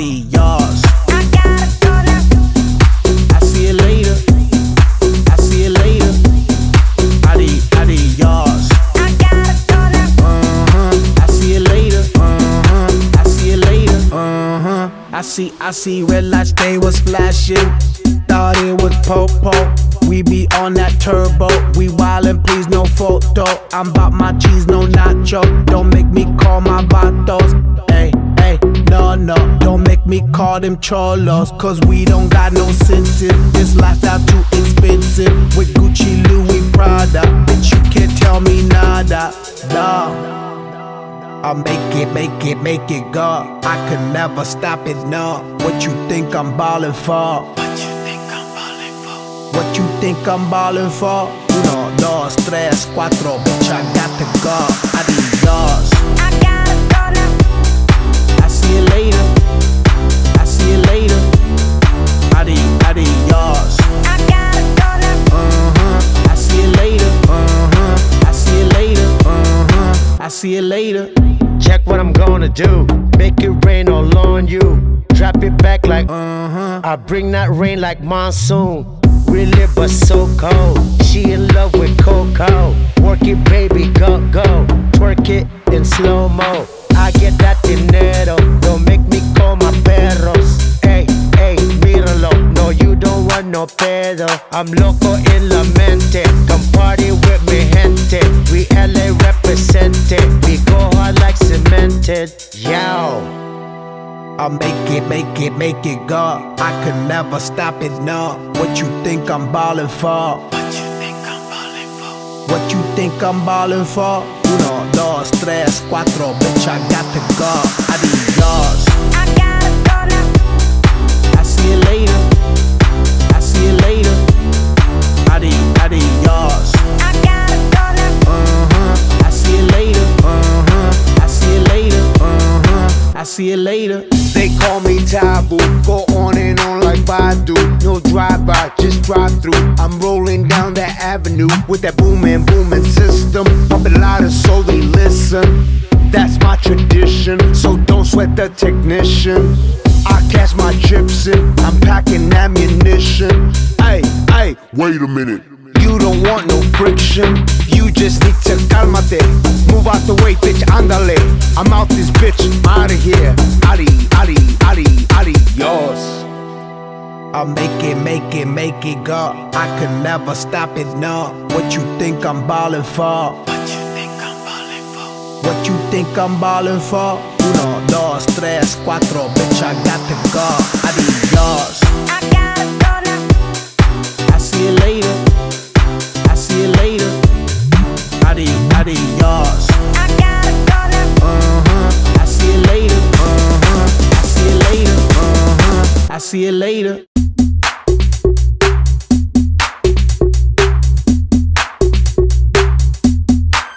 be yours. I see red lights, they was flashing. Thought it was popo. We be on that turbo. We wildin', please no photo. I'm bout my cheese, no nacho. Don't make me call my vatos. Ay, ay, no. Don't make me call them cholos, cause we don't got no sense in this lifestyle, too expensive. With Gucci, Louis, Prada, bitch, you can't tell me nada. Nah. I'll make it go. I could never stop it, no. What you think I'm ballin' for? What you think I'm ballin' for? 1, 2, 3, 4, bitch, I got to go. Adios. I gotta go now. I see you later. I see you later. Adios. I gotta go now. I see you later. I see you later. I see you later. Check what I'm gonna do. Make it rain all on you. Drop it back like I bring that rain like monsoon. Really but so cold. She in love with Coco. Work it baby, go. Twerk it in slow-mo. I get that dinero. Don't make me call my perros. Hey, míralo. No, you don't want no pedo. I'm loco en la mente. Come party with me, gente. We LA represented. We go hard like cemented. Yo. I'll make it go. I could never stop it, no. What you think I'm ballin' for? What you think I'm ballin' for? 1, 2, 3, 4, bitch, I got to go. Adios. I gotta go now. I see you later. I see you later. Adios. I gotta go now. I see you later. I see you later. I see you later. They call me Taboo, go on and on like Badu. No drive-by, just drive-through. I'm rolling down that avenue with that booming system. Pumping louder so they listen. That's my tradition, so don't sweat the technician. I catch my chips in, I'm packing ammunition. Ay, wait a minute. You don't want no friction. You just need to calmate. Move out the way, bitch, andale. I'm out this bitch, I'm out of here. Adios. I'll make it go. I could never stop it, no. What you think I'm ballin' for? What you think I'm ballin' for? 1, 2, 3, 4, bitch, I got to go. Adios. I gotta go now. I see you later. See you later. Adios. I gotta go now. I see you later. I see you later. I see you later.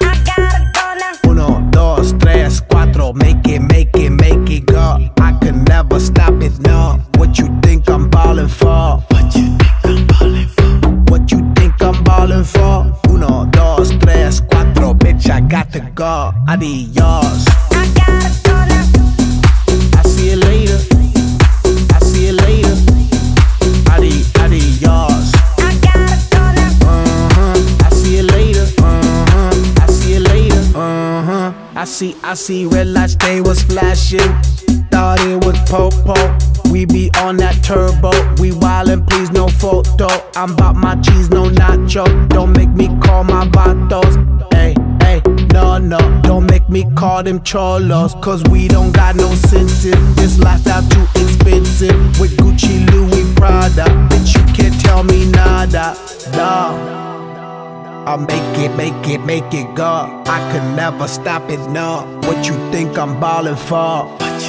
I gotta go now. 1, 2, 3, 4. Make it go. I could never stop it, no. What you think I'm ballin' for? What you think I'm ballin' for? 1, 2, 3, 4, bitch, I got to go. Adios. I gotta go now. I see you later. I see you later. Adios. I gotta go now. I see you later. I see you later. I see red lights, they was flashing. Thought it was popo. We be on that turbo. We wildin', please no photo. I'm bout my cheese, no nacho. Don't make me call my vatos. Ay, no. Don't make me call them cholos, cause we don't got no sense in this lifestyle, too expensive. With Gucci, Louis, Prada, bitch, you can't tell me nada. Nah. I'll make it go. I could never stop it, no. What you think I'm ballin' for? What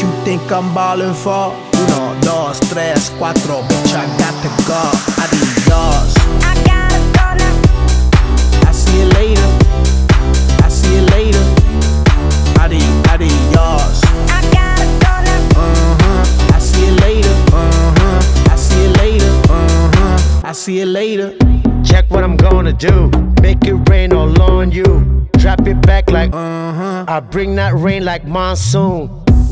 you think I'm ballin' for? 1, 2, 3, 4, bitch, I got to go. Adios. I gotta go now. I see you later. I see you later. Adios. I gotta go now. I see you later. I see you later. I see you later. Check what I'm gonna do. Make it rain all on you. Drop it back like I bring that rain like monsoon.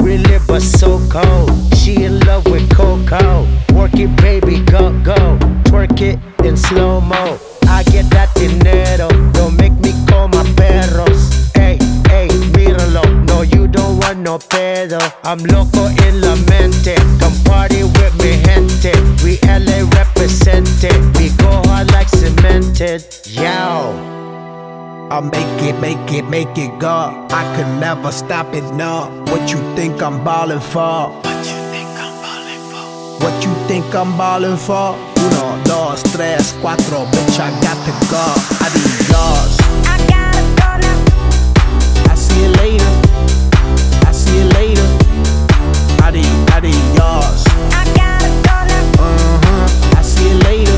really but so cold. She in love with Coco. Work it, baby, go, go. Twerk it in slow-mo. I get that dinero. Don't make me call my perros. Ey, ey, míralo. No, you don't want no pedo. I'm loco en la mente. Come party with me, gente. We LA represented. We go hard like cemented. Yo. I'll make it go. I could never stop it, no. What you think I'm ballin' for? What you think I'm ballin' for? What you think I'm ballin' for? Uno, dos, tres, cuatro, bitch, I got to go. I need yours. I gotta go now. I see you later. I see you later. I need yours. I gotta go now. I see you later.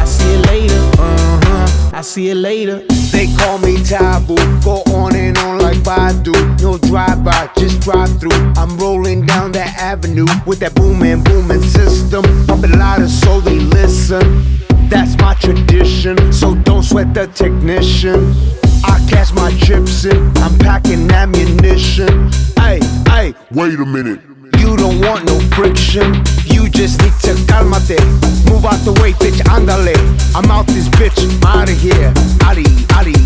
I see you later. I see you later. They call me taboo, go on and on like Badu. No drive-by, just drive-through. I'm rolling down that avenue with that booming, booming system. Pumping louder so they listen. That's my tradition, so don't sweat the technician. I catch my chips in, I'm packing ammunition. Ay, ay, wait a minute. You don't want no friction. You just need to calmate. Move out the way, bitch, andale. I'm out this bitch, I'm out of here. Adios.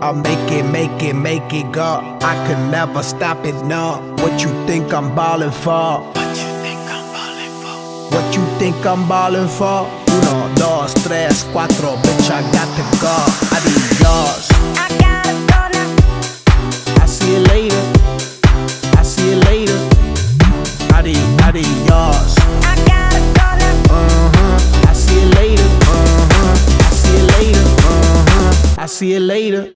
I'll make it go. I could never stop it, no. What you think I'm ballin' for? What you think I'm ballin' for? What you think I'm ballin' for? Uno, dos, tres, cuatro, bitch, I got to go. Adios. I gotta go now. I see you later. See you later. Adios. I gotta go now. I see you later. I see you later. I see you later.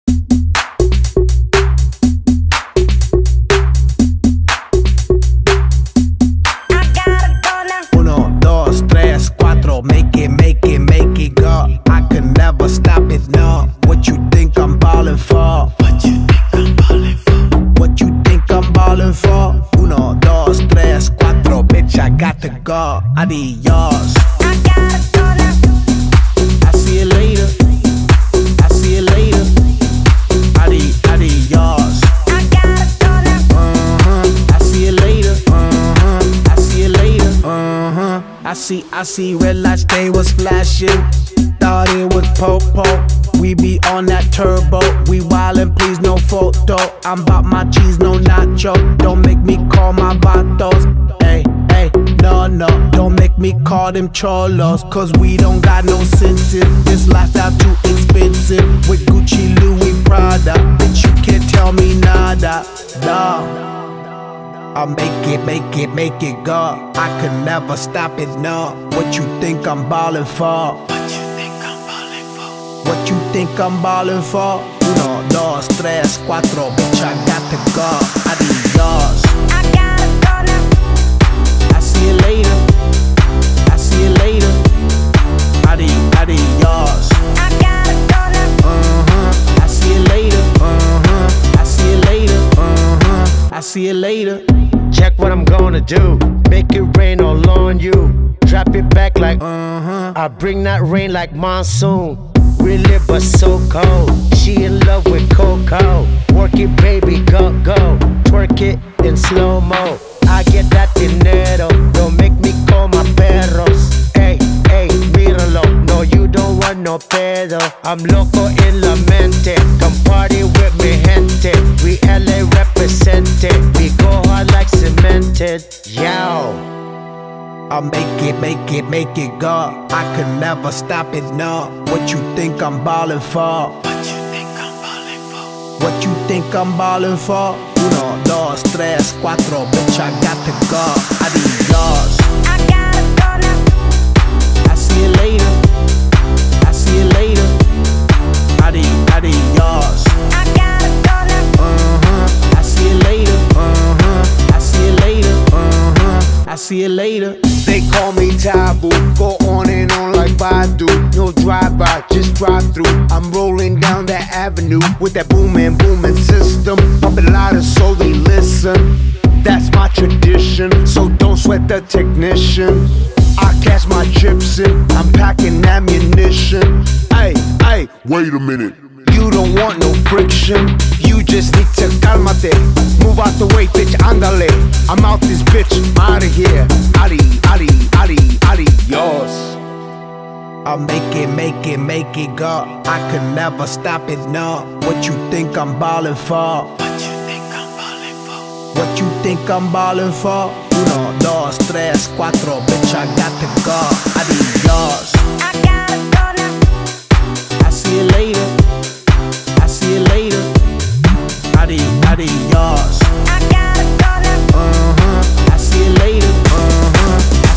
I gotta go now. Uno, dos, tres, cuatro. Make it go. I can never stop it, no. What you think I'm ballin' for? What you think I'm ballin' for? What you think I'm ballin' for? Uno, dos, tres, cuatro, bitch, I got to go. Adios. I gotta go now. I see you later. I see you later. Adios. I gotta go now. I see you later. I see you later. I see red lights, they was flashing. Thought it was Popo. We be on that turbo. We wildin', please, no photo. I'm 'bout my cheese, no nacho. Don't make me call my vatos. Ay, ay, no. Don't make me call them cholos. Cause we don't got no senses. This lifestyle too expensive. With Gucci, Louis, Prada. Bitch, you can't tell me nada. No. I'll make it go. I could never stop it, no. What you think I'm ballin' for? What you think I'm ballin' for? Uno, dos, tres, cuatro, bitch, I got to go. Adios. I gotta go now. I see you later. I see you later. Adios. I gotta go now. I see you later. I see you later. I see you later. Check what I'm gonna do. Make it rain all on you. Drop it back like I bring that rain like monsoon. Really but so cold. She in love with Coco. Work it, baby, go, go. Twerk it in slow-mo. I get that dinero. Don't make me call my perros. Ey, ey, míralo. No, you don't want no pedo. I'm loco en la mente. Come party with me, gente. We LA represented. We go hard like cemented. Yo. I'll make it go. I could never stop it, no. What you think I'm ballin' for? What you think I'm ballin' for? What you think I'm ballin' for? Uno, dos, tres, cuatro, bitch, I got to go. Adios. I gotta go now. I see you later. I see you later. Adios. I gotta go now. I see you later. I see you later. I see you later. They call me taboo, go on and on like Badu. No drive-by, just drive-through. I'm rolling down that avenue with that booming, booming system. Pumping louder so they listen. That's my tradition, so don't sweat the technician. I catch my chips in, I'm packing ammunition. Ay, ay, wait a minute. You don't want no friction, you just need to calmate. Move out the way, bitch, andale. I'm out this bitch, I'm out of here. Adios. I'll make it go. I could never stop it, no. What you think I'm ballin' for? What you think I'm ballin' for? 1, 2, 3, 4, bitch, I got to go. Adios. I gotta go now. I see you later. Adios. I gotta go now. I see you later. I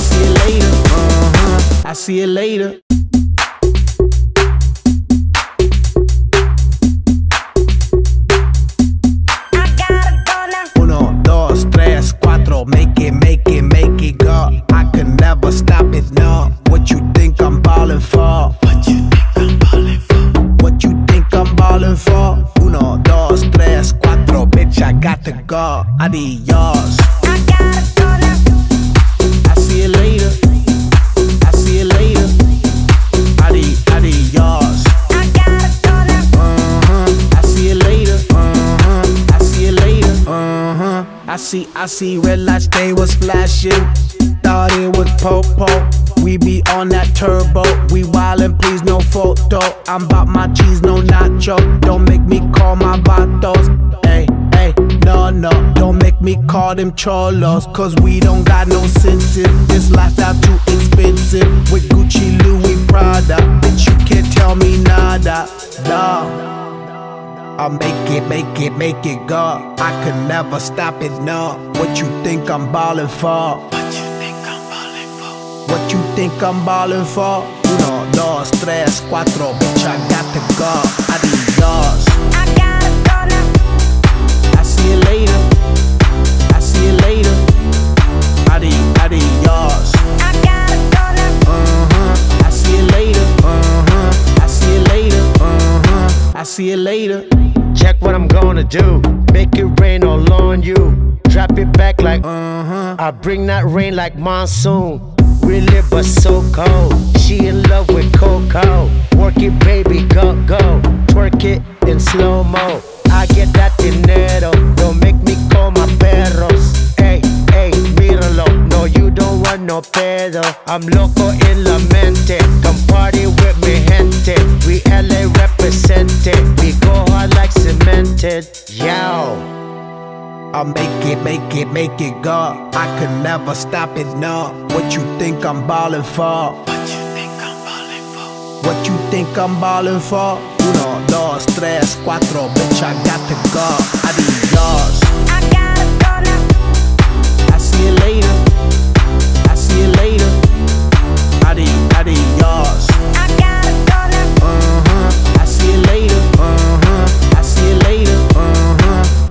see you later. Make it go. I can never stop it, no. What you think I'm ballin' for? What you think I'm ballin' for? 1, 2, 3, 4, bitch, I got to go. Adios. I gotta go now. I see you later. Adios. I gotta go now. I see you later. I see, realized they was flashing. Thought it was popo. We be on that turbo. We wildin', please no photo. I'm bout my cheese, no nacho. Don't make me call my vatos. Hey, no, don't make me call them cholos. Cause we don't got no senses. This lifestyle too expensive. With Gucci, Louis, Prada. Bitch, you can't tell me nada, nah. I'll make it go. I could never stop it, no. What you think I'm ballin' for? What you think I'm ballin' for? 1, 2, 3, 4, bitch, I got to go. Adios. I gotta go now. I see you later. Adios. I gotta go now. I see you later. I see you later. Check what I'm gonna do. Make it rain all on you. Drop it back like I bring that rain like monsoon. We live but so cold. She in love with Coco. Work it, baby, go. Twerk it in slow-mo. I get that dinero. Don't make me call my perros. Hey, míralo. No, you don't want no pedo. I'm loco en la mente. Come party with me, gente. We LA represented. We go hard like cemented. Yo, I'll make it go. I could never stop it, no. What you think I'm ballin' for? What you think I'm ballin' for? 1, 2, 3, 4, bitch, I got to go. Adios. I gotta go now. I see you later. Adios. I gotta go now. I see you later. I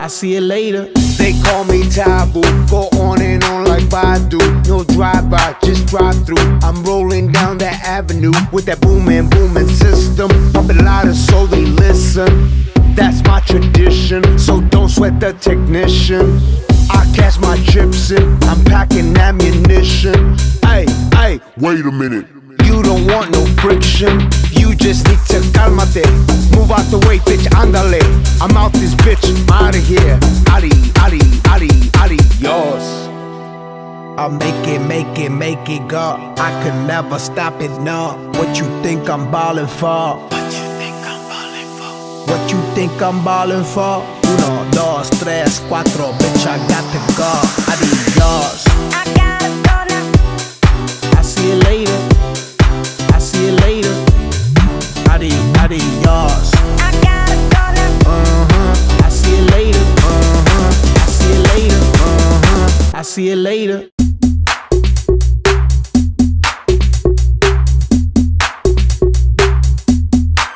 see you later. They call me Taboo, go on and on like Badu. No drive-by, just drive-through. I'm rolling down that avenue with that booming system. Pumping louder so they listen. That's my tradition, so don't sweat the technician. I catch my chips in, I'm packing ammunition. Hey, wait a minute. You don't want no friction, you just need to calmate. Move out the way, bitch, andale. I'm out this bitch, I'm out of here. Adios. I'll make it go. I could never stop it, no. What you think I'm ballin' for? What you think I'm ballin' for? 1, 2, 3, 4, bitch, I got to go. Adios. I gotta go now. I see you later. Adios. I gotta go now. I see you later. I see you later. I see you later.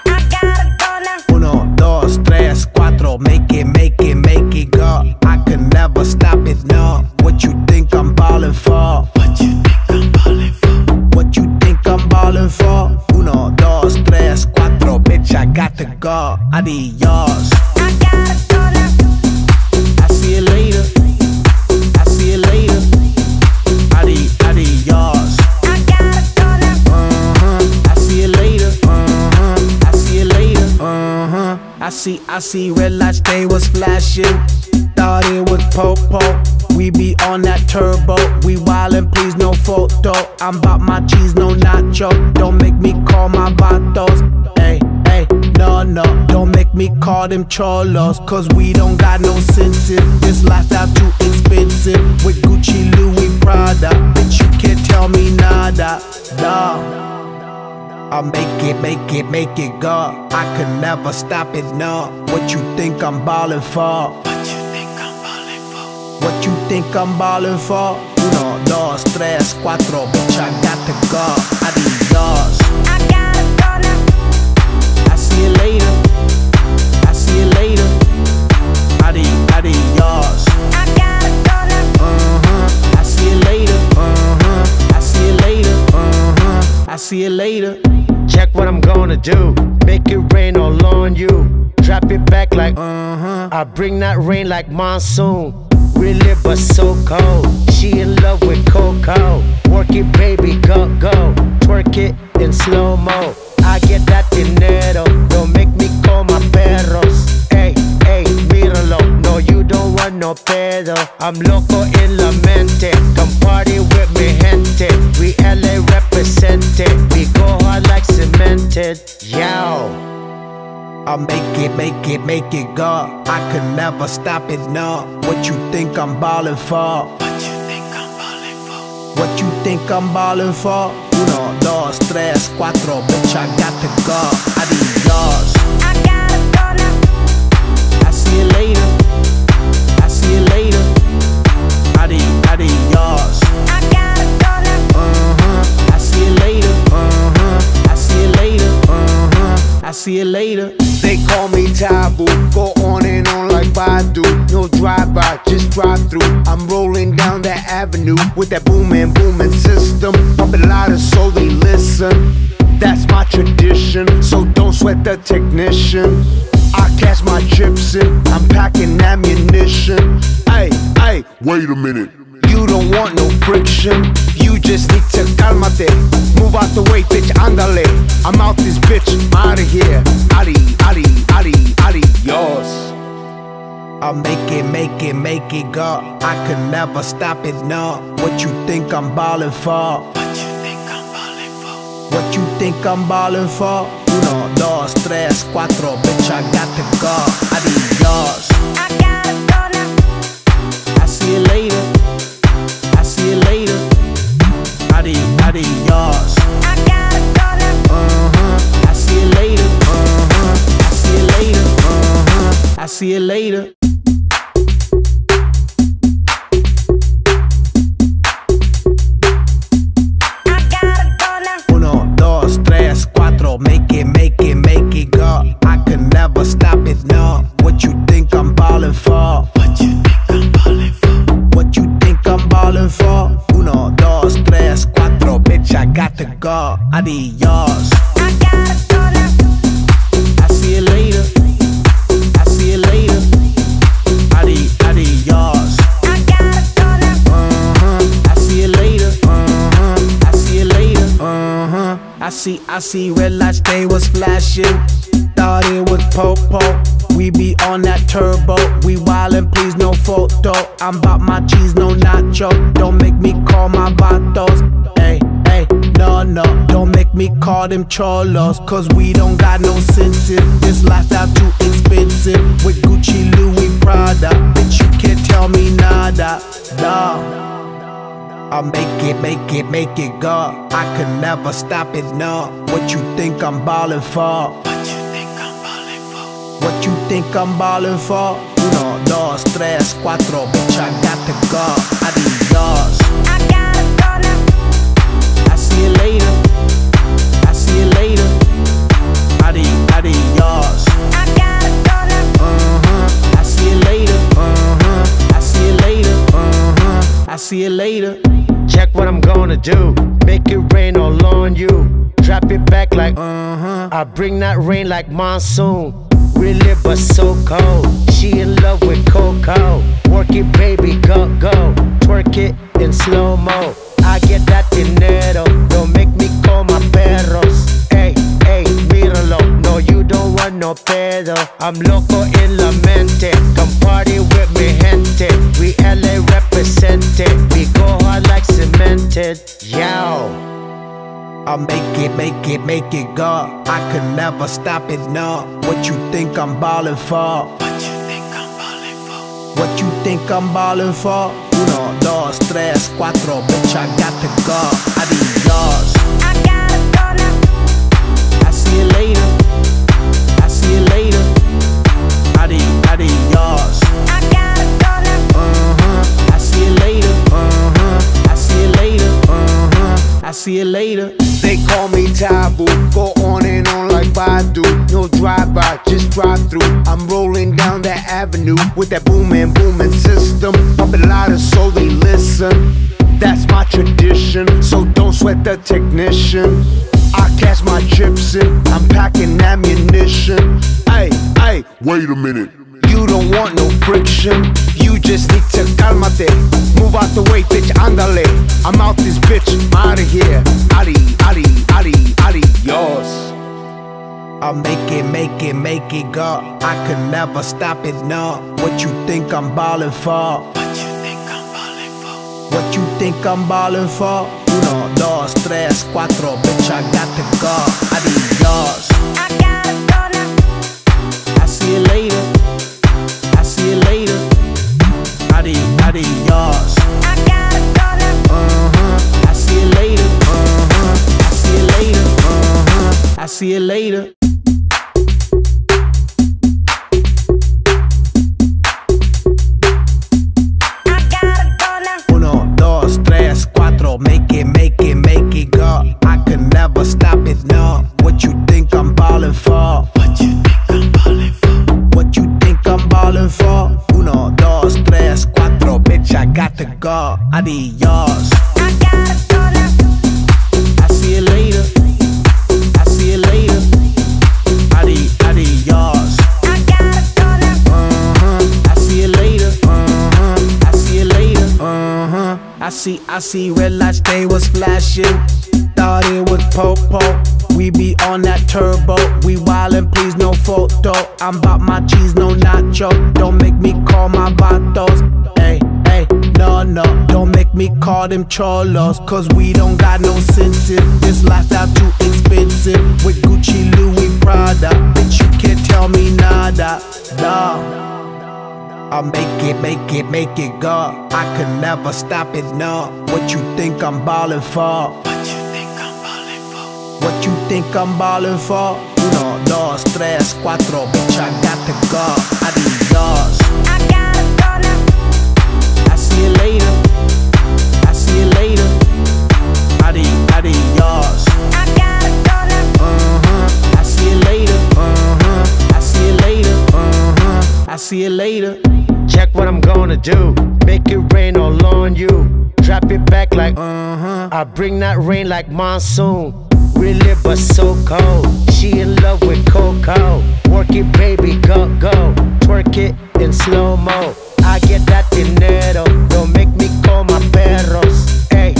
I gotta go now. 1, 2, 3, 4, make it go. I could never stop it, no. What you think I'm ballin' for? What you think I'm ballin' for? 1, 2, 3, 4, bitch, I got to go. Adios. I gotta go now. I see you later. Adios. I gotta go now. I see you later. I see red lights, they was flashing. Thought it was popo. We be on that turbo. We wildin', please no photo. I'm 'bout my cheese, no nacho. Don't make me call my vatos. Ay, ay, no. Don't make me call them cholos, 'cause we don't got no senses. This lifestyle too expensive. With Gucci, Louis, Prada. Bitch, you can't tell me nada. Nah. I'll make it go. I could never stop it, no. What you think I'm ballin' for? What you think I'm ballin' for? 1, 2, 3, 4, bitch, I got to go. Adios. I gotta go now. I see you later. Adios. I gotta go now. I see you later. I see you later. I see you later. Check what I'm gonna do. Make it rain all on you. Drop it back like I bring that rain like monsoon. We live but so cold. She in love with Coco. Work it, baby, go. Twerk it in slow-mo. I get that dinero. Don't make me call my perros. Hey, míralo. No, you don't want no pedo. I'm loco in la mente. Come party with me, gente. We LA represented. We go hard like cemented. Yo. I'll make it go. I could never stop it, no. What you think I'm ballin' for? What you think I'm ballin' for? 1, 2, 3, 4, bitch, I got to go. Adios. I gotta go now. I see you later. Adios. I gotta go now. I see you later. I see you later. I see you later. They call me Taboo, go on and on like Badu. No drive-by, just drive-through. I'm rolling down that avenue with that booming system. Pumping louder so they listen. That's my tradition, so don't sweat the technician. I catch my chips in, I'm packing ammunition. Ay, wait a minute. You don't want no friction. You just need to calmate. Move out the way, bitch, andale. I'm out this bitch, I'm out of here. Adios. I'll make it go. I could never stop it, no. What you think I'm ballin' for? What you think I'm ballin' for? 1, 2, 3, 4, bitch, I got to go. Adios. I gotta go now. I see you later. Adios. I gotta go now. I see you later. I see you later. I see you later. I gotta go now. 1, 2, 3, 4, make it go. I could never stop it, no. What you think I'm ballin' for? What you think I'm ballin' for? 1, 2, 3, 4, bitch, I got to go. Adios. I gotta go now. I see you later. Adios. I gotta go now. I see you later. I see you later. I see red lights, they was flashing. Thought it was popo. We be on that turbo. We wildin', please no photo. I'm 'bout my cheese, no nacho. Don't make me call my vatos. Ay, no. Don't make me call them cholos, 'cause we don't got no senses. This lifestyle too expensive. With Gucci, Louis, Prada. Bitch, you can't tell me nada. Nah. I'll make it go. I could never stop it, no. What you think I'm ballin' for? What you think I'm ballin' for? 1, 2, 3, 4, bitch, I got to go. Adios. I gotta go now. I see you later. Adios. I gotta go now. I see you later. I see you later. I see you later. Check what I'm gonna do. Make it rain all on you. Drop it back like I bring that rain like monsoon. We live but so cold. She in love with Coco. Work it, baby, go. Twerk it in slow-mo. I get that dinero. Don't make me call my perros. Hey, míralo. No, you don't want no no pedo. I'm loco in la mente. Come party with me gente. We LA represented. We go hard like cemented. Yo, I'll make it go. I could never stop it, no. What you think I'm ballin' for? What you think I'm ballin' for? What you think I'm ballin' for? Uno, dos, tres, cuatro, bitch, I got to go. Adios. I gotta go now. I see you later. I see you later. Adios. I gotta go now. I see you later. I see you later. I see you later. They call me taboo, go on and on like Badu. No drive-by, just drive-through. I'm rolling down that avenue with that booming system. Pumping louder so they listen. That's my tradition, so don't sweat the technician. I cash my chips in, I'm packing ammunition. Ay, wait a minute. You don't want no friction, you just need to calmate. Move out the way, bitch, andale. I'm out this bitch, I'm out of here. Adios. I'll make it go. I could never stop it, no. What you think I'm ballin' for? What you think I'm ballin' for? What you think I'm ballin' for? Uno, dos, tres, cuatro, bitch, I got to go. Adios. I gotta go now. I see you later. See you later. Adios. I gotta go now. I see you later. I see you later. I see you later. I gotta go now. Uno, dos, tres, cuatro. Make it go. I could never stop it, no. What you think I'm ballin' for? What you think I'm ballin' for? What you think I'm ballin' for? I got to go. Adios. I gotta go now. I see you later. I see you later. Adios. I gotta go now. I see you later. I see you later. I see red lights, they was flashing. Thought it was popo. We be on that turbo. We wildin', please no photo. I'm 'bout my cheese, no nacho. Don't make me call my vatos. Hey. No, don't make me call them cholos, cause we don't got no senses. This lifestyle too expensive. With Gucci, Louis, Prada, bitch, you can't tell me nada. No, I'll make it go. I could never stop it, no. What you think I'm ballin' for? What you think I'm ballin' for? What you think I'm ballin' for? Uno, dos, tres, cuatro, bitch, I got to go. Adios. I gotta go now. I see you later. I see you later. Adios. I gotta go now. I see you later. I see you later. I see you later. Check what I'm gonna do. Make it rain all on you. Drop it back like I bring that rain like monsoon. We live but so cold. She in love with Coco. Work it, baby, go. Twerk it in slow mo. I get that dinero, don't make me call my perros. Hey,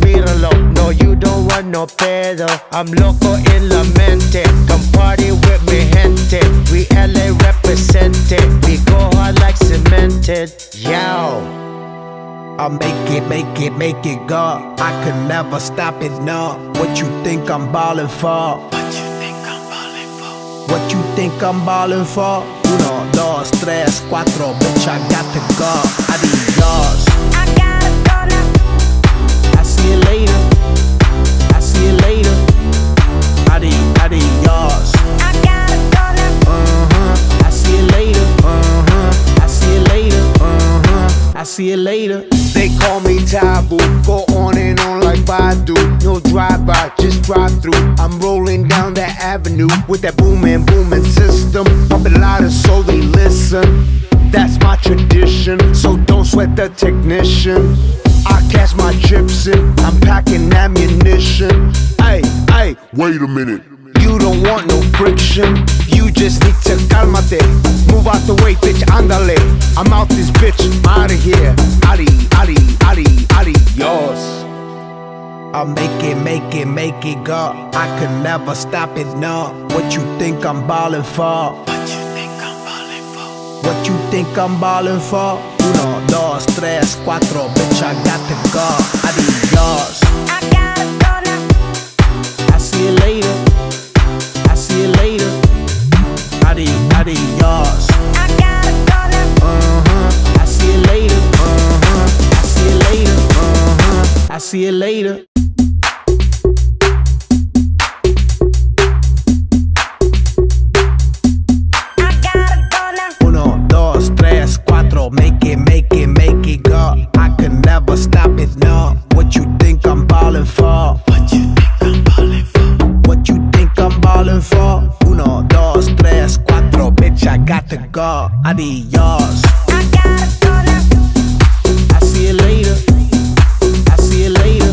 míralo, no you don't want no pedo. I'm loco en la mente, come party with me gente. We LA represented, we go hard like cemented. Yo, I'll make it go. I could never stop it, no. What you think I'm ballin' for? What you think I'm ballin' for? What you think I'm ballin' for? Uno, dos, tres, cuatro, bitch, I got to go. Adios. I gotta go now. I see you later. I see you later. Adios. I gotta go now. I see you later. I see you later. I see you later. They call me taboo, go on and on like Badu. No drive-by, just drive-through. I'm rolling down that avenue with that booming system. Pumping louder so they listen. That's my tradition, so don't sweat the technician. I cash my chips in, I'm packing ammunition. Ay, wait a minute. You don't want no friction, you just need to calmate. Move out the way, bitch, andale. I'm out this bitch, I'm out of here. Adios. I'll make it go. I could never stop it, no. What you think I'm ballin' for? What you think I'm ballin' for? What you think I'm ballin' for? 1, 2, 3, 4, bitch, I got to go. I need yours. I gotta go now. I see you later. I see you later. I need yours. I gotta go now. I see you later. I see you later. I see you later. Make it go. I can never stop it, no. What you think I'm ballin' for? What you think I'm ballin' for? What you think I'm ballin' for? 1, 2, 3, 4, bitch, I got to go. I need yours. I gotta go now. I see you later. I see you later.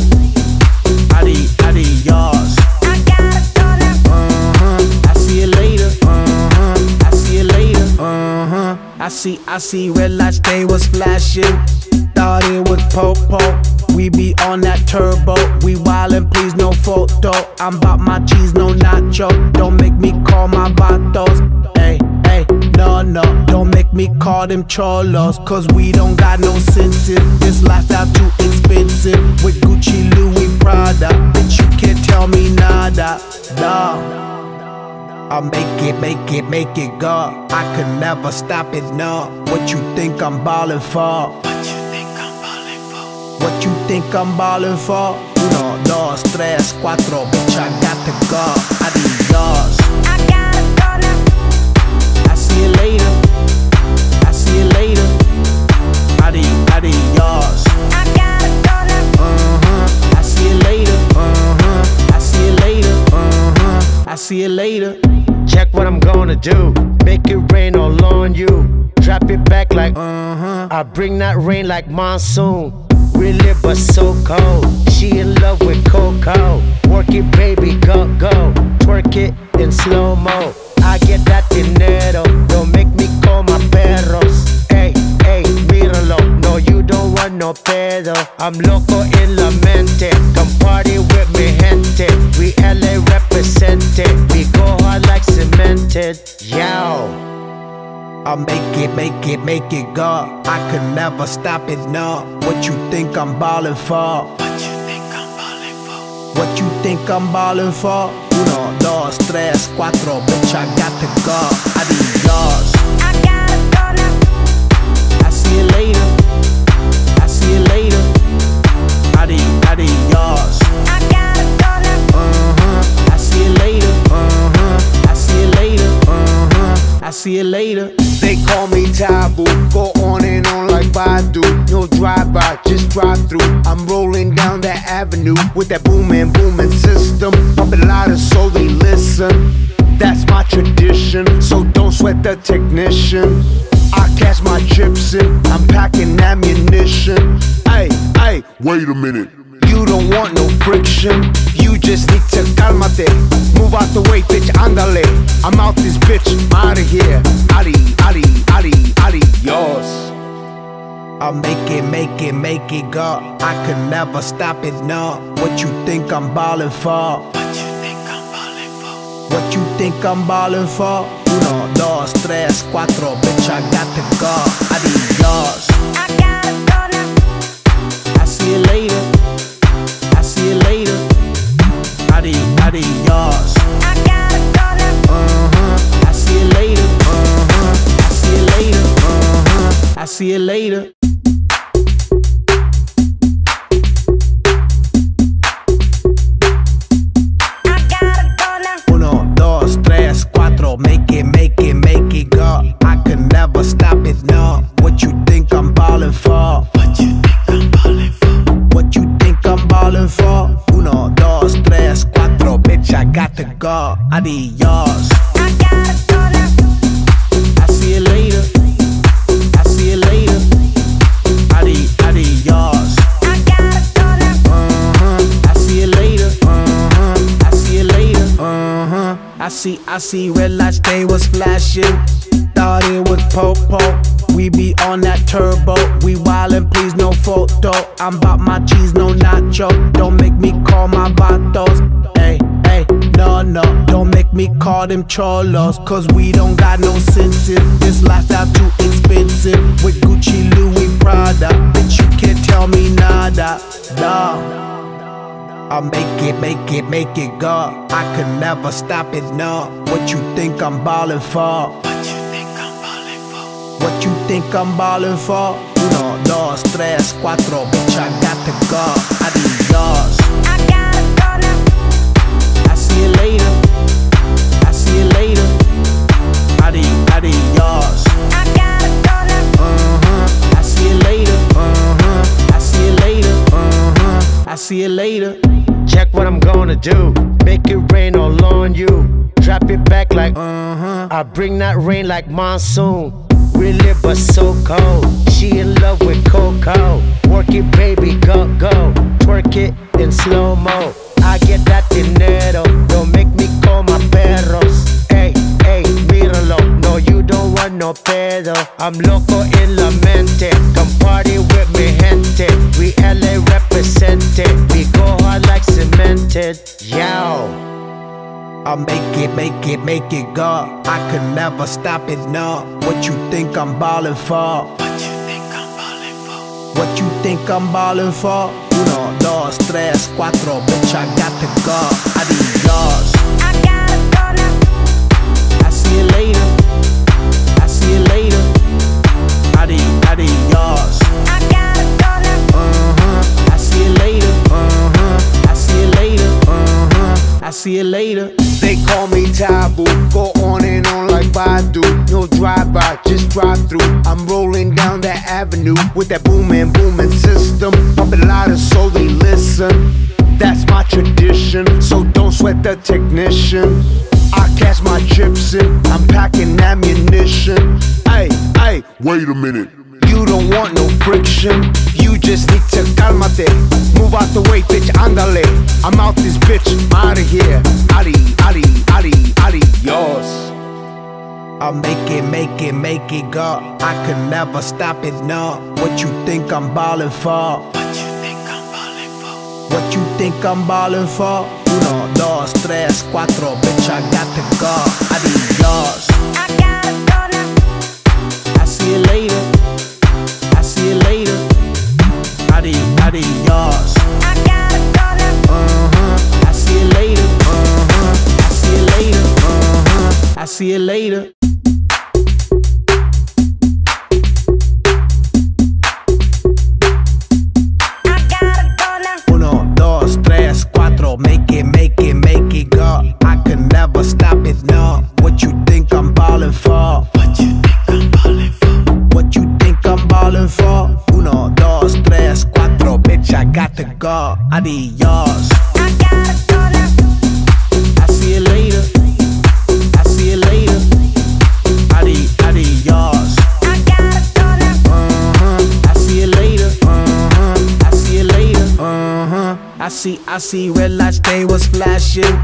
I need yours. I gotta go now. I see you later. I see you later. I see, realized they was flashing. Thought it was popo. We be on that turbo. We wildin', please no photo. I'm bout my cheese, no nacho. Don't make me call my vatos. Hey, no, don't make me call them cholos. Cause we don't got no senses. This lifestyle too expensive. With Gucci, Louis, Prada. Bitch, you can't tell me nada, nah. I'll make it go. I could never stop it, no. What you think I'm ballin' for? What you think I'm ballin' for? What you think I'm ballin' for? 1, 2, 3, 4, bitch, I got to go. I need yours. I gotta go now. I see you later. I see you later. I need yours. I gotta go now. I see you later. I see you later. I see you later. Check what I'm gonna do. Make it rain all on you. Drop it back like I bring that rain like monsoon. We live but so cold. She in love with Coco. Work it, baby, go. Twerk it in slow-mo. I get that dinero. Don't make me call my perros. Hey, míralo. No, you don't want no pedo. I'm loco en la mente. Come party with me, gente. We LA represented. We go hard like cemented. Yo. I'll make it go. I could never stop it, no. What you think I'm ballin' for? What you think I'm ballin' for? What you think I'm ballin' for? 1, 2, 3, 4, bitch, I got to go. I need yours. I gotta go now. I see you later. I see you later. I need yours. I gotta go now. I see you later. I see you later. I see you later. They call me Taboo, go on and on like Badu. No drive-by, just drive-through. I'm rolling down that avenue with that booming system. Pumping louder so they listen. That's my tradition, so don't sweat the technician. I cash my chips in, I'm packing ammunition. Hey, wait a minute. You don't want no friction. You just need to calmate. Move out the way, bitch, andale. I'm out this bitch, I'm out of here. Adios. I'll make it go. I could never stop it, no. What you think I'm ballin' for? What you think I'm ballin' for? What you think I'm ballin' for? 1, 2, 3, 4, bitch, I got to go. I need yours. I gotta go now. I see you later. See you later. I need yours. I gotta go now. I see you later. I see you later. I see you later. I gotta go now. 1, 2, 3, 4, make it go. I can never stop it, no. What you think I'm ballin' for? What you think I'm ballin' for? What you think I'm ballin' for? 1, 2, 3, 4, bitch, I got to go. I need yours. I gotta go now. I see you later. I see you later. I need yours. I gotta go now. I see you later. I see you later. I see, realized they was flashing. started with Popo. We be on that turbo. We wildin', please no photo. I'm 'bout my cheese, no nacho. Don't make me call my vatos. Ay, ay, no, no. Don't make me call them cholos, 'cause we don't got no senses. This lifestyle too expensive. With Gucci, Louis, Prada. Bitch, you can't tell me nada. No. I'll make it go. I could never stop it, no. What you think I'm ballin' for? What you think I'm ballin' for? What you think I'm ballin' for? 1, 2, 3, 4, bitch, I got to go. Adios. I gotta go now. I see you later. I see you later. Adios. I gotta go now. I see you later. I see you later. I see you later. Check what I'm gonna do. Make it rain all on you. Drop it back like I bring that rain like monsoon. We live but so cold. She in love with Coco. Work it, baby, go. Twerk it in slow-mo. I get that dinero. Don't make me call my perros. Hey, míralo. No, you don't want no pedo. I'm loco in la mente. Come party with me, gente. We LA represented. We go hard like cemented. Yo, I'll make it go. I could never stop it, no. What you think I'm ballin' for? What you think I'm ballin' for? What you think I'm ballin' for? 1, 2, 3, 4, bitch, I got to go. Adios. I gotta go now. I see you later. I see you later. Adios. I gotta go now. I see you later. I see you later. I see you later. They call me Taboo. Go on and on like Badu. No drive-by, just drive-through. I'm rolling down that avenue with that booming system. Pumping louder so they listen. That's my tradition, so don't sweat the technician. I cast my chips in, I'm packing ammunition. Ay, wait a minute. You don't want no friction. You just need to calmate. Move out the way, bitch, andale. I'm out this bitch, I'm out of here. Adios. I'll make it go. I could never stop it, no. What you think I'm ballin' for? What you think I'm ballin' for? What you think I'm ballin' for? 1, 2, 3, 4, bitch, I got to go. Adios. I gotta go now. I see you later. See you later. Adios. I gotta go now. I see you later. I see you later. I see you later. I gotta go now. 1, 2, 3, 4, make it go. I can never stop it, no. What you think I'm ballin' for? What you think I'm ballin' for? What you think I'm ballin' for? 1, 2, 3, 4, bitch, I got to go. Adios. I gotta go now. I see you later. I see you later. Adios. I gotta go now. I see you later. I see you later. I see red lights, they was flashing.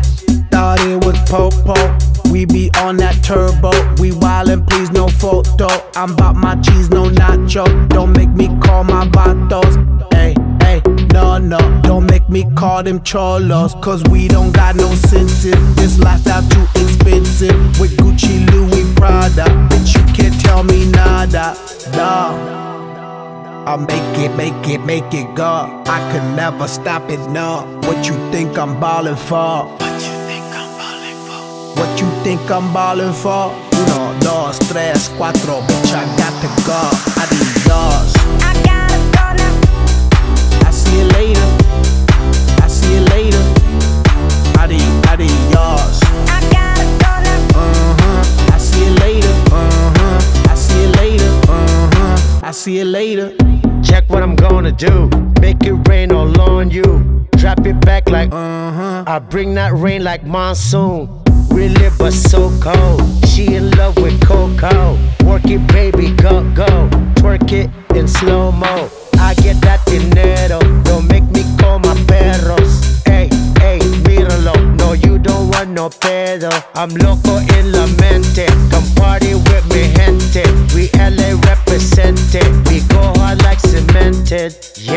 Thought it was Popo. We be on that turbo. We wildin', please no photo. I'm 'bout my cheese, no nacho. Don't make me call my vatos. Ay, no. Don't make me call them cholos, 'cause we don't got no senses. This lifestyle too expensive. With Gucci, Louis, Prada. Bitch, you can't tell me nada. No. I'll make it go. I could never stop it, no. What you think I'm ballin' for? What you think I'm ballin' for? 1, 2, 3, 4, bitch, I got to go. Adios. I gotta go now. I see you later. I see you later. Adios. I gotta go now. I see you later. I see you later. I see you later. Check what I'm gonna do. Make it rain all on you. Drop it back like I bring that rain like monsoon. We live but so cold. She in love with Coco. Work it, baby, go. Twerk it in slow-mo. I get that dinero. Don't make me call my perros. Hey, míralo. No, you don't want no pedo. I'm loco in la mente. Come party with me gente. We LA represented. We go hard like cemented. Yo,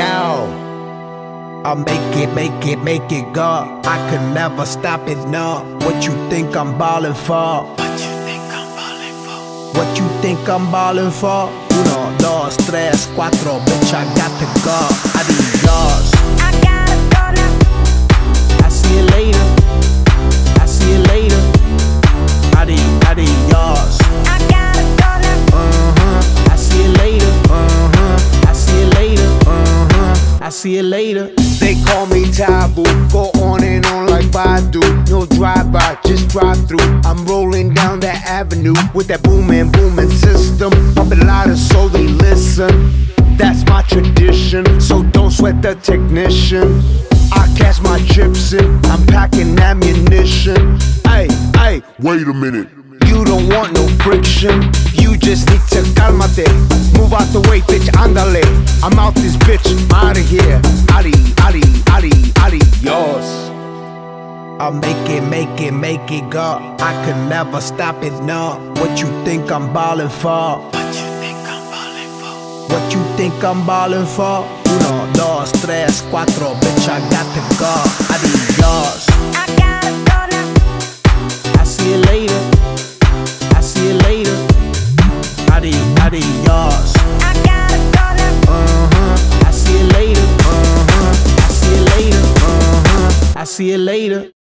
I'll make it go. I could never stop it, no. What you think I'm ballin' for? What you think I'm ballin' for? What you think I'm ballin' for? 1, 2, 3, 4, bitch, I got to go. Adios. I gotta go now. I see you later. I see you later. Adios. I gotta go now. I see you later. I see you later. I see you later. They call me Taboo, go on and on like Badu. No drive-by, just drive-through. I'm rolling down that avenue with that booming system. Pumping louder so they listen. That's my tradition, so don't sweat the technician. I catch my chips in, I'm packing ammunition. Ay, wait a minute. You don't want no friction, you just need to calmate. Move out the way, bitch, andale. I'm out this bitch, I'm out of here. Adios. I'll make it go. I could never stop it, no. What you think I'm ballin' for? What you think I'm ballin' for? What you think I'm ballin' for? 1, 2, 3, 4, bitch, I got to go. Adios. I gotta go now. I see you later. See you later. Adios. I gotta go now. I see you later. I see you later. I see you later.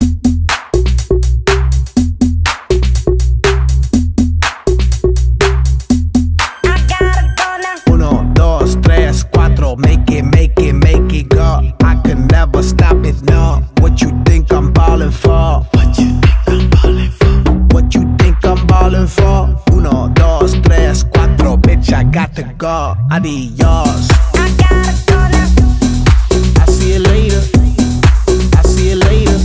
I gotta go now. 1, 2, 3, 4, make it go. I can never stop it, no. What you think I'm ballin' for? What you think I'm ballin' for? What you think I'm ballin' for? 1, 2, 3, 4, bitch, I got to go. Adios. I gotta go now. I see you later. I see you later.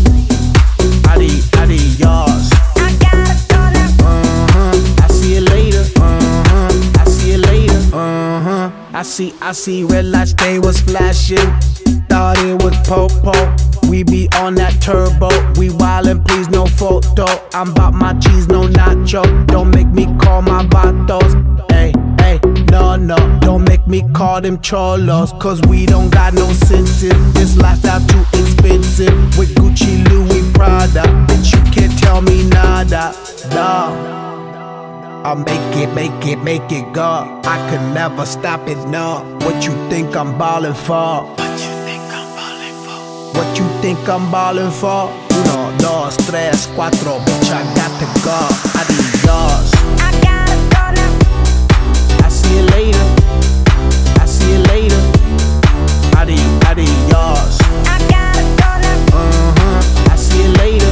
Adios. I gotta go now. I see you later. I see you later. I see red lights, they was flashing. Thought it was Popo. We be on that turbo. We wildin', please, no photo. I'm 'bout my cheese, no nacho. Don't make me call my vatos. Hey, no. Don't make me call them cholos. 'Cause we don't got no senses. This lifestyle too expensive. With Gucci, Louis, Prada. Bitch, you can't tell me nada. No. I'll make it go. I could never stop it, no. What you think I'm ballin' for? What you think I'm ballin' for? 1, 2, 3, 4, bitch, I got to go. Adios. I gotta go now. I see you later. I see you later. Adios. I gotta go now. I see you later.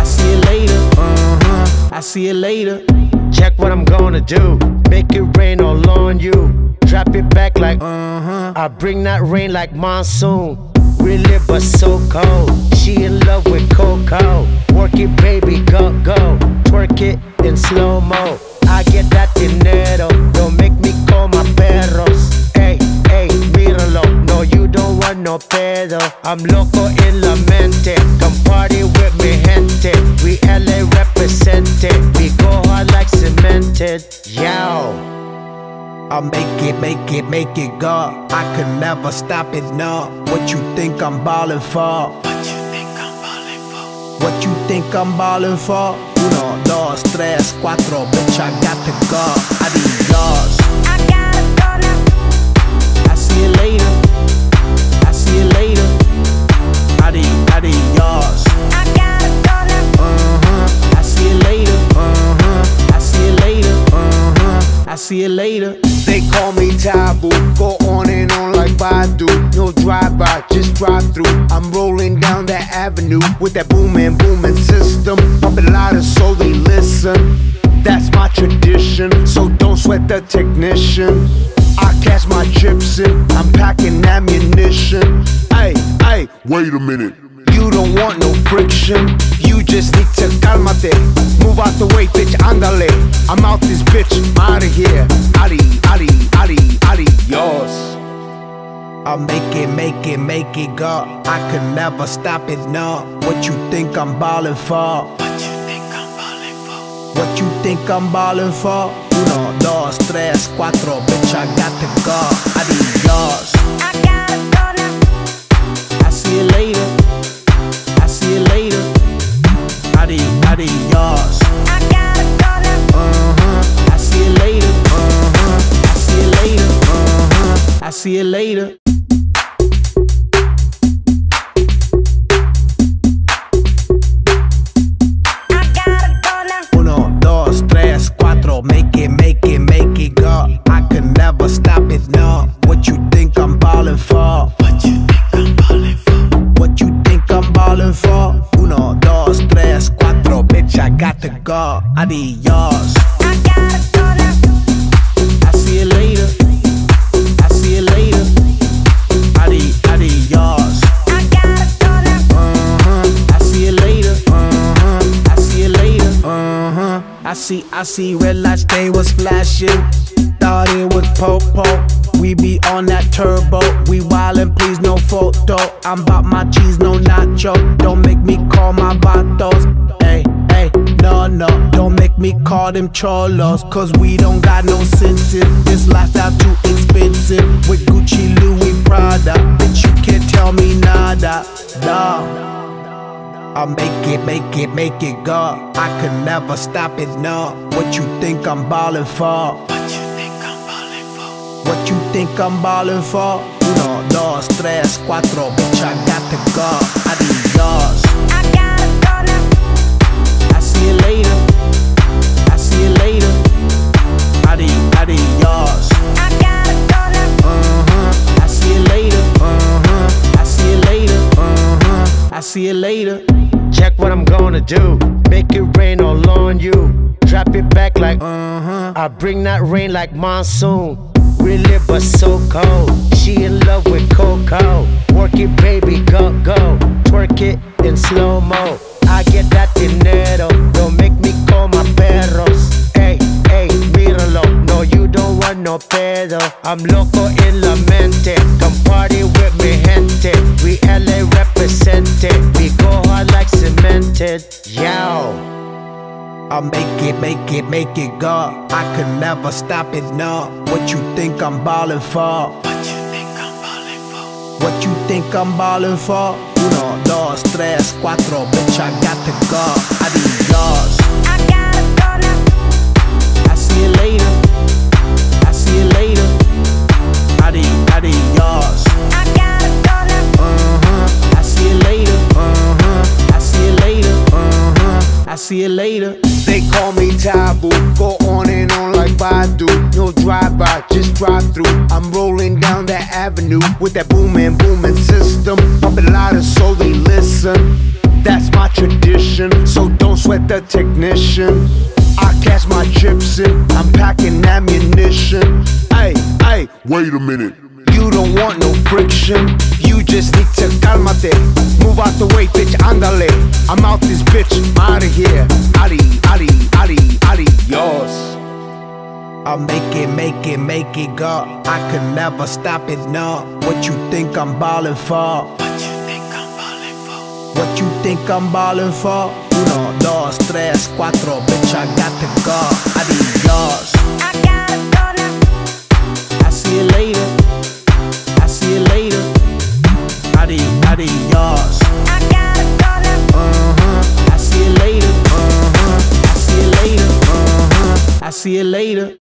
I see you later. I see you later. Check what I'm gonna do. Make it rain all on you. Drop it back like I bring that rain like monsoon. We live but so cold. She in love with Coco. Work it, baby, go. Twerk it in slow mo. I get that dinero. Don't make me call my perros. Hey, míralo. No, you don't want no pedo. I'm loco en la mente. Come party with me, gente. We LA represented. We go hard like cemented. Yo. I'll make it go. I could never stop it, no. What you think I'm ballin' for? What you think I'm ballin' for? What you think I'm ballin' for? 1, 2, 3, 4, bitch, I got to go. Adios. I gotta go now. I see you later. I see you later. Adios. I gotta go now. I see you later. I see you later. I see you later. They call me Taboo, go on and on like Badu. No drive-by, just drive-through. I'm rolling down that avenue with that booming system. Pumping louder so they listen. That's my tradition, so don't sweat the technician. I catch my chips in, I'm packing ammunition. Ay, wait a minute. You don't want no friction, you just need to calmate. Move out the way, bitch, andale. I'm out this bitch, I'm out of here. Adios. I'll make it go. I could never stop it, no. What you think I'm ballin' for? What you think I'm ballin' for? What you think I'm ballin' for? 1, 2, 3, 4, bitch, I got to go. I need yours. I gotta go now. I see you later. I see you later. I need yours. I gotta go now. I see you later. I see you later. I see you later. Make it go. I can never stop it, no. What you think I'm ballin' for? What you think I'm ballin' for? What you think I'm ballin' for? 1, 2, 3, 4, bitch, I got to go. I need yours. I gotta go now. I see you later. I see you later. I need yours. I gotta go now. I see you later. I see you later. I see, realized they was flashing. Thought it was po-po. We be on that turbo. We wildin', please, no photo. I'm bout my cheese, no nacho. Don't make me call my vatos. Hey, no, don't make me call them cholos. Cause we don't got no senses. This lifestyle too expensive. With Gucci, Louis, Prada. Bitch, you can't tell me nada, nah. I'll make it go. I could never stop it, no. What you think I'm ballin' for? What you think I'm ballin' for? What you think I'm ballin' for? 1, 2, 3, 4, bitch, I got to go. I need yours. I gotta go now. I see you later. I see you later. I need yours. I gotta go now. I see you later. I see you later. I see you later. Check what I'm gonna do. Make it rain all on you. Drop it back like I bring that rain like monsoon. We live but so cold. She in love with Coco. Work it, baby, go. Twerk it in slow-mo. I get that dinero. Don't make me call my perros. Hey, míralo. No, you don't want no pedo. I'm loco en la mente. Come party with me, gente. We LA represented. We go hard like cemented. Yo. I'll make it go. I could never stop it, no. What you think I'm ballin' for? What you think I'm ballin' for? What you think I'm ballin' for? 1, 2, 3, 4, bitch, I got to go. I need yours. I gotta go now. I see you later. I see you later. I need yours. I gotta go now. I see you later. I see you later. I see you later. They call me Taboo, go on and on like Badu. No drive-by, just drive-through. I'm rolling down that avenue with that booming system. Pumping louder so they listen. That's my tradition, so don't sweat the technician. I catch my chips in, I'm packing ammunition. Hey, wait a minute. You don't want no friction. You just need to calmate. Move out the way, bitch, andale. I'm out this bitch, I'm out of here. Adios. I'll make it go. I could never stop it, no. What you think I'm ballin' for? What you think I'm ballin' for? What you think I'm ballin' for? 1, 2, 3, 4, bitch, I got to go. I need yours. I gotta go now. I see you later. See you later. I need yours. I gotta go now. I see you later. I see you later. I see you later.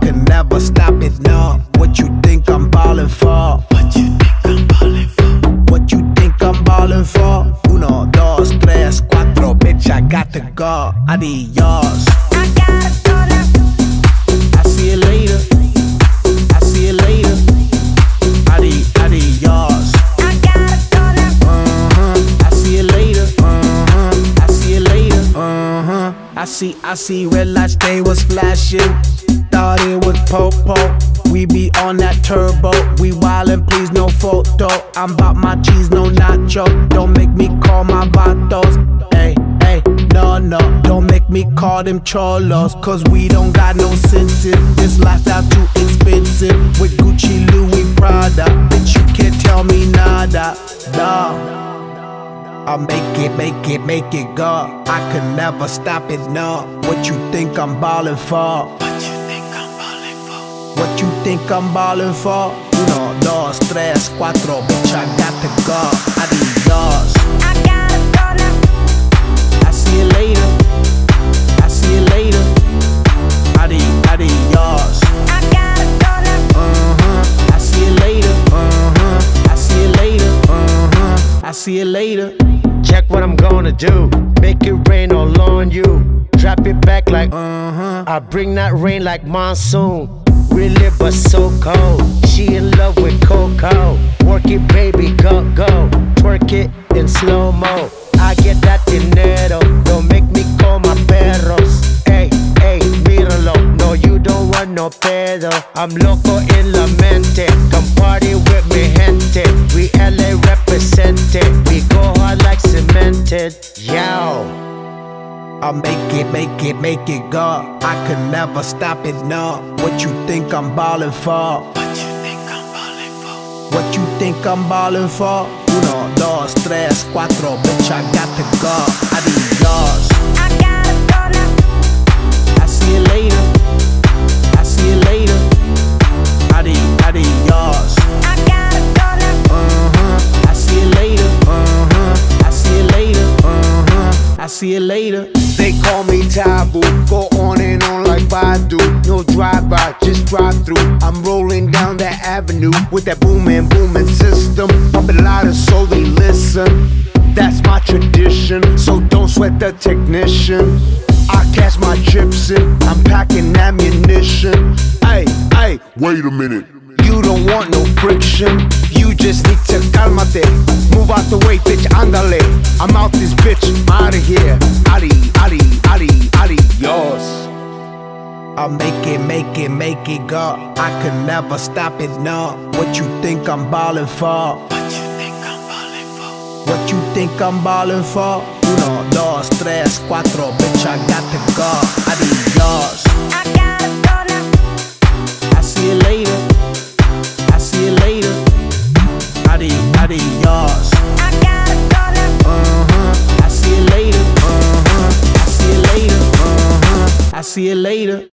can never stop it, no. What you think I'm ballin' for? What you think I'm ballin' for? What you think I'm ballin' for? 1, 2, 3, 4, bitch, I got to go. Adios. I gotta go now. I'll see you later. I'll see you later. Adios. I gotta go now. I'll see you later. I'll see you later. I see red lights, they was flashing. Thought it was popo. We be on that turbo. We wildin', please, no photo. I'm bout my cheese, no nacho. Don't make me call my vatos. Hey, hey, no. Don't make me call them cholos, cause we don't got no senses. This lifestyle too expensive. With Gucci, Louis, Prada. Bitch, you can't tell me nada. No. I'll make it go. I can never stop it, no. What you think I'm ballin' for? What you think I'm ballin' for? What you think I'm ballin' for? 1, 2, 3, 4, bitch, I got to go. Adios. I gotta go now. I'll see you later. I'll see you later. Adios. I gotta go now. I'll see you later. I'll see you later. I'll see you later. Check what I'm gonna do. Make it rain all on you. Drop it back like I bring that rain like monsoon. Really but so cold. She in love with Coco. Work it baby, go. Twerk it in slow-mo. I get that dinero. Don't make me call my perros. Hey, míralo. No, you don't want no pedo. I'm loco en la mente. Come party with me, gente. We LA represented. We go hard like cemented. Yo. I'll make it go. I can never stop it, no. What you think I'm ballin' for? What you think I'm ballin' for? What you think I'm ballin' for? 1, 2, 3, 4, bitch, I got to go. Adios. I gotta go now. I'll see you later. I'll see you later. Adios. I gotta go now. I'll see you later. I'll see you later. I'll see you later. They call me taboo, go on and on like Badu. No drive-by, just drive-through. I'm rolling down that avenue with that booming system. Pumping louder so they listen. That's my tradition, so don't sweat the technician. I catch my chips in, I'm packing ammunition. Hey, wait a minute. You don't want no friction. You just need to calmate. Move out the way, bitch, andale. I'm out this bitch, I'm out of here. Adios. I'll make it go. I can never stop it, no. What you think I'm ballin' for? What you think I'm ballin' for? What you think I'm ballin' for? 1, 2, 3, 4, bitch, I got to go. Adios. I gotta go now. I'll see you later. See you later. Adios. I gotta go now. I'll see you later. I'll see you later. I'll see you later.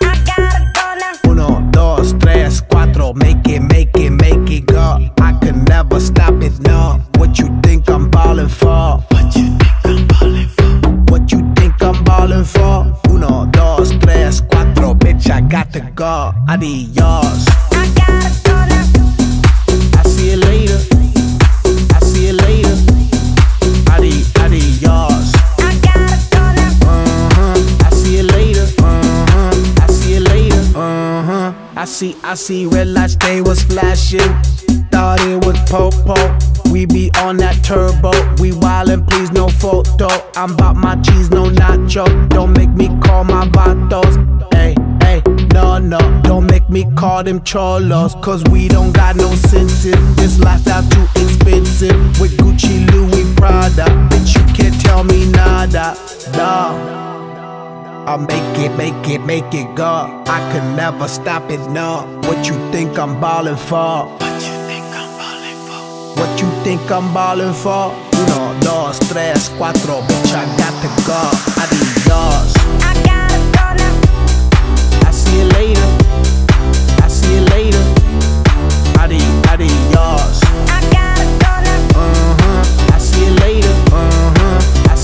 I gotta go now. 1, 2, 3, 4, make it go. I can never stop it, no. What you think I'm ballin' for? What you think I'm ballin' for? What you think I'm ballin' for? 1, 2, 3, 4, bitch, I got to go. Adios. I gotta go now. I'll see you later. I'll see you later. Adios. I gotta go now. I'll see you later. I'll see you later. I see red lights, they was flashing. Thought it was popo. We be on that turbo. We wildin', please, no photo. I'm bout my cheese, no nacho. Don't make me call my vatos. Hey, no. Don't make me call them cholos, cause we don't got no senses. This lifestyle too expensive. With Gucci, Louis, Prada. Bitch, you can't tell me nada. No. I'll make it go. I can never stop it, no. What you think I'm ballin' for? What you think I'm ballin' for? What you think I'm ballin' for? 1, 2, 3, 4, bitch, I got to go. Adios. I gotta go now. I'll see you later. I'll see you later. Adios. I gotta go now. I'll see you later. I'll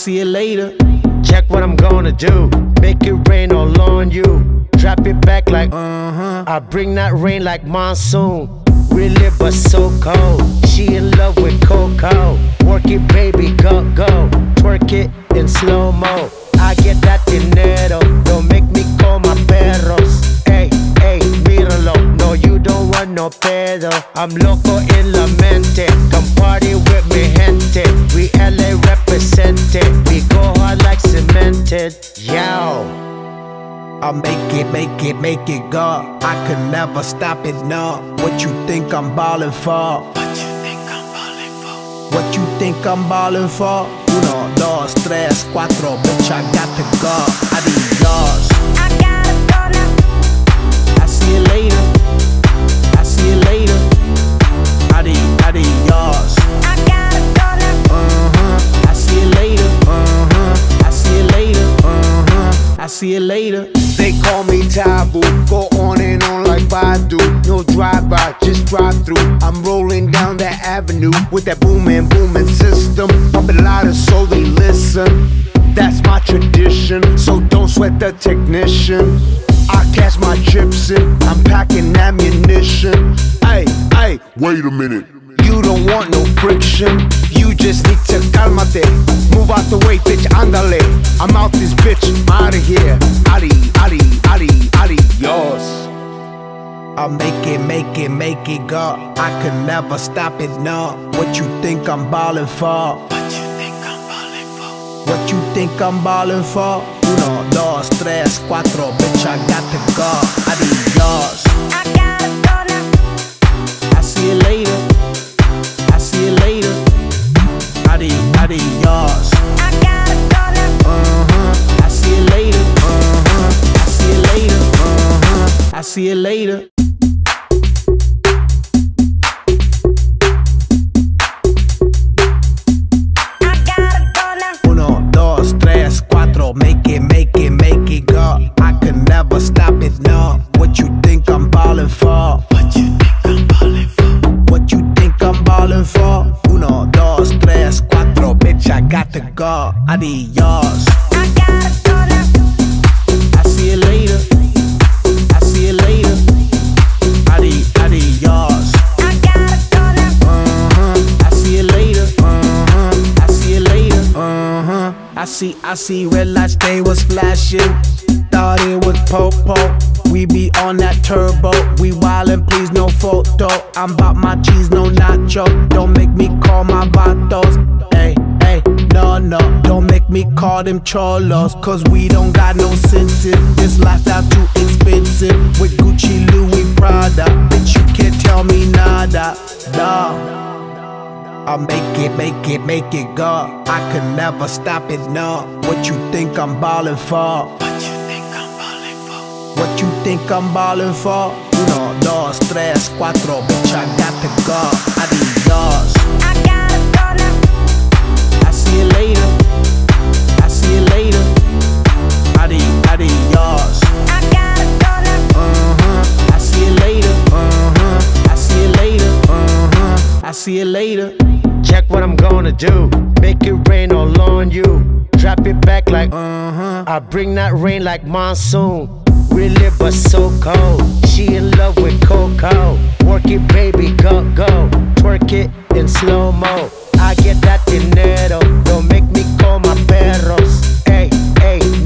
see you later. Check what I'm gonna do. Make it rain all on you. Drop it back like I bring that rain like monsoon. Really but so cold. She in love with Coco. Work it baby, go go. Twerk it in slow-mo. I get that dinero. Don't make me call my perros. Ey, ey, míralo. No, you don't want no pedo. I'm loco en la mente. Come party with me gente. We LA represented. We go hard like cemented. Yo, I'll make it go. I could never stop it, no. What you think I'm ballin' for? What you think I'm ballin' for? What you think I'm ballin' for? 1, 2, 3, 4, bitch, I got to go. I need yours. I gotta go now. I see you later. I see you later. I need yours. I gotta go now. I see you later. I see you later. I see you later. They call me taboo, go on and on like Badu. No drive-by, just drive-through. I'm rolling down that avenue with that booming system. Pumping louder so they listen. That's my tradition, so don't sweat the technician. I catch my chips in, I'm packing ammunition. Ay, wait a minute. You don't want no friction. You just need to calmate. Move out the way, bitch, andale. I'm out this bitch, I'm out of here. Adios. I'll make it go. I could never stop it, no. What you think I'm ballin' for? What you think I'm ballin' for? What you think I'm ballin' for? 1, 2, 3, 4, bitch, I got to go. Adios. I gotta go now. I see you later. I see you later. Adios. I gotta go now. I see you later. I see you later. I see you later. I gotta go now. 1, 2, 3, 4, make it go. I can never stop it, no. What you think I'm ballin' for? What you think I'm ballin' for? What you think I'm ballin' for? 1, 2, 3, 4, bitch, I got to go. Adios. I gotta go now. I see you later. I see you later. Adios. I gotta go now. I see you later. I see you later. I see red lights, they was flashing. Thought it was Popo. We be on that turbo. We wildin', please, no photo. I'm bout my cheese, no nacho. Don't make me call my vatos. Hey, no. Don't make me call them cholos. Cause we don't got no sense in this lifestyle, too expensive. With Gucci, Louis, Prada. Bitch, you can't tell me nada. No. I'll make it go. I could never stop it, no. What you think I'm ballin' for? What you think I'm ballin' for? What you think I'm ballin' for? 1, 2, 3, 4, bitch, I got to go. Adios. I gotta go now. I see you later. I see you later. Adios. I gotta go now. I see you later. I see you later. I see you later. Check what I'm gonna do. Make it rain all on you. Drop it back like I bring that rain like monsoon. Really but so cold. She in love with Coco. Work it baby, go go. Twerk it in slow-mo. I get that dinero. Don't make me call my perros. Ey,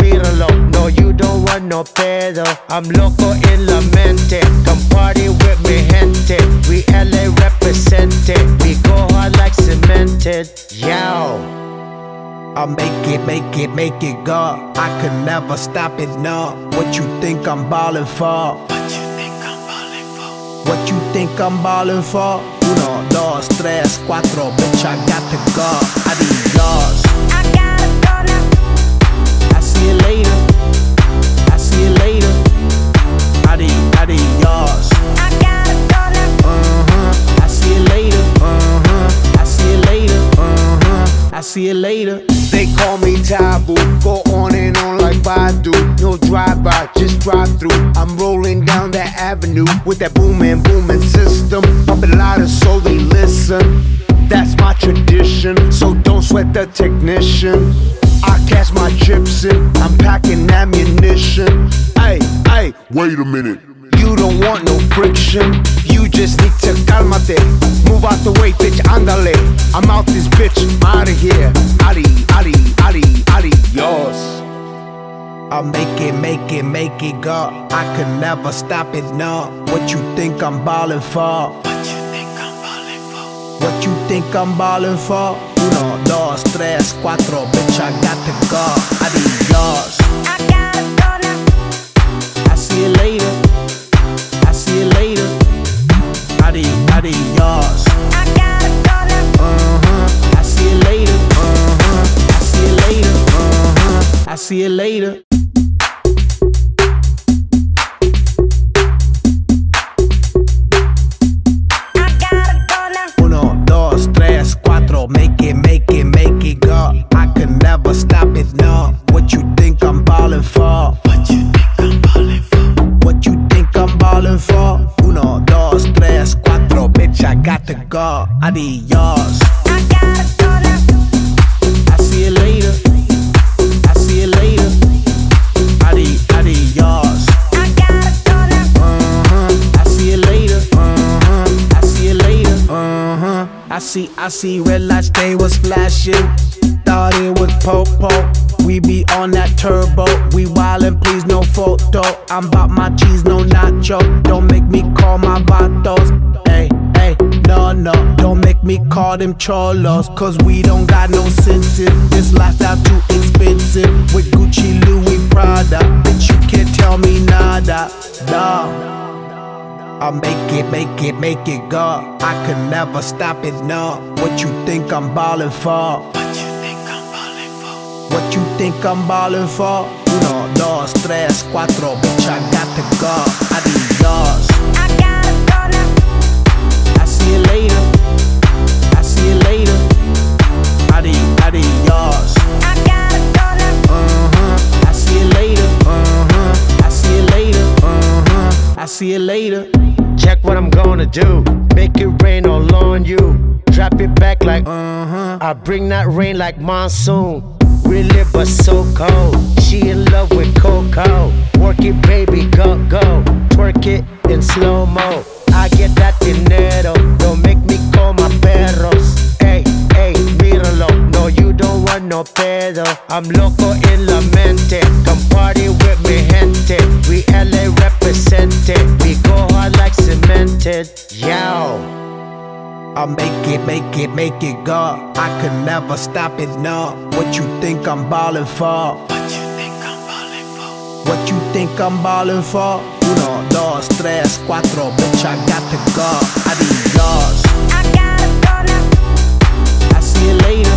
míralo. No, you don't want no pedo. I'm loco en la mente. Come party with me gente. We LA represented. We go hard like cemented. Yo, I'll make it go. I could never stop it, no. What you think I'm ballin' for? What you think I'm ballin' for? What you think I'm ballin' for? 1, 2, 3, 4, bitch, I got to go. Adios. I gotta go now. I see you later. I see you later. Adios. I gotta go now. I see you later. I see you later. I see you later. They call me taboo, go on and on like Badu. No drive-by, just drive-through. I'm rolling down that avenue with that booming system. Pumping louder so they listen. That's my tradition, so don't sweat the technician. I cast my chips in, I'm packing ammunition. Ay, ay, wait a minute. You don't want no friction, you just need to calmate. Move out the way, bitch, andale. I'm out this bitch, I'm out of here. Adi, adi, adi, adios. I'll make it, make it, make it, God. I can never stop it, no. What you think I'm ballin' for? What you think I'm ballin' for? What you think I'm ballin' for? 1, 2, 3, 4, bitch, I got to go. Adios. I gotta go now. I see you later. I see you later. Adios. I gotta go now. I see you later. I see you later. I see you later. Adiós. I gotta go now. I see you later. I see you later. Adiós. I gotta go now. I see you later. I see you later. I see red lights, they was flashing. Thought it was popo. We be on that turbo. We wildin', please no photo. I'm bout my cheese, no nacho. Don't make me call my vatos. Hey, hey, no, no. Don't make me call them cholos, cause we don't got no sense in this lifestyle, too expensive. With Gucci, Louis, Prada, bitch, you can't tell me nada. No, I'll make it, make it, make it, God. I can never stop it, no. What you think I'm ballin' for? What you think I'm ballin' for? What you think I'm ballin' for? 1, 2, 3, 4, bitch, I got to go. Adios. I gotta go now. I see you later. Adios. I gotta go now. I see you later. I see you later. I see you later. Check what I'm gonna do. Make it rain all on you. Drop it back like I bring that rain like monsoon. Really, but so cold. She in love with Coco. Work it, baby, go, go. Twerk it in slow-mo. I get that dinero. Don't make me call my perros. Hey, hey, míralo. No, you don't want no pedo. I'm loco en la mente. Come party with me, gente. We LA represented. We go hard like cemented. Yo. I'll make it, make it, make it, God. I can never stop it, no. What you think I'm ballin' for? What you think I'm ballin' for? What you think I'm ballin' for? 1, 2, 3, 4, bitch, I got to go. Adios. I gotta go now. I see you later.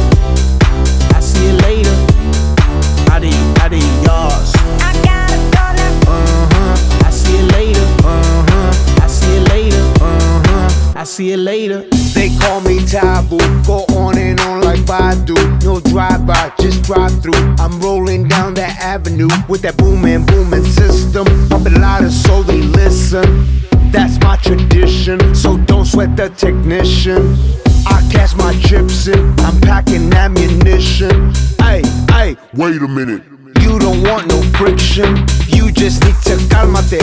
I see you later. Adios. I gotta go now. I see you later. I see you later. I see you later. They call me taboo, go on and on like Badu. No drive-by, just drive-through. I'm rolling down that avenue with that booming, booming system. Up a lot of so they listen. That's my tradition, so don't sweat the technician. I cast my chips in, I'm packing ammunition. Ay, ay, wait a minute. You don't want no friction, you just need to calmate.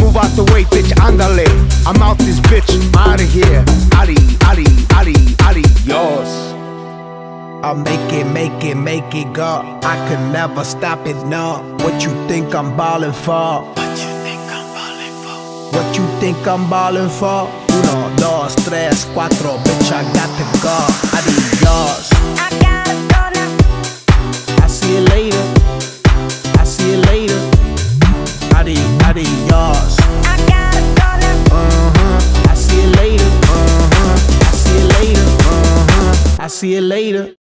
Move out the way, bitch, andale. I'm out this bitch, I'm out of here. Adios. I'll make it, make it, make it, God. I can never stop it, no. What you think I'm ballin' for? What you think I'm ballin' for? What you think I'm ballin' for? 1, 2, 3, 4, bitch, I got to go. Adios. I gotta go now. I see you later. Adios. I gotta go now. I see you later. I see you later. I see you later.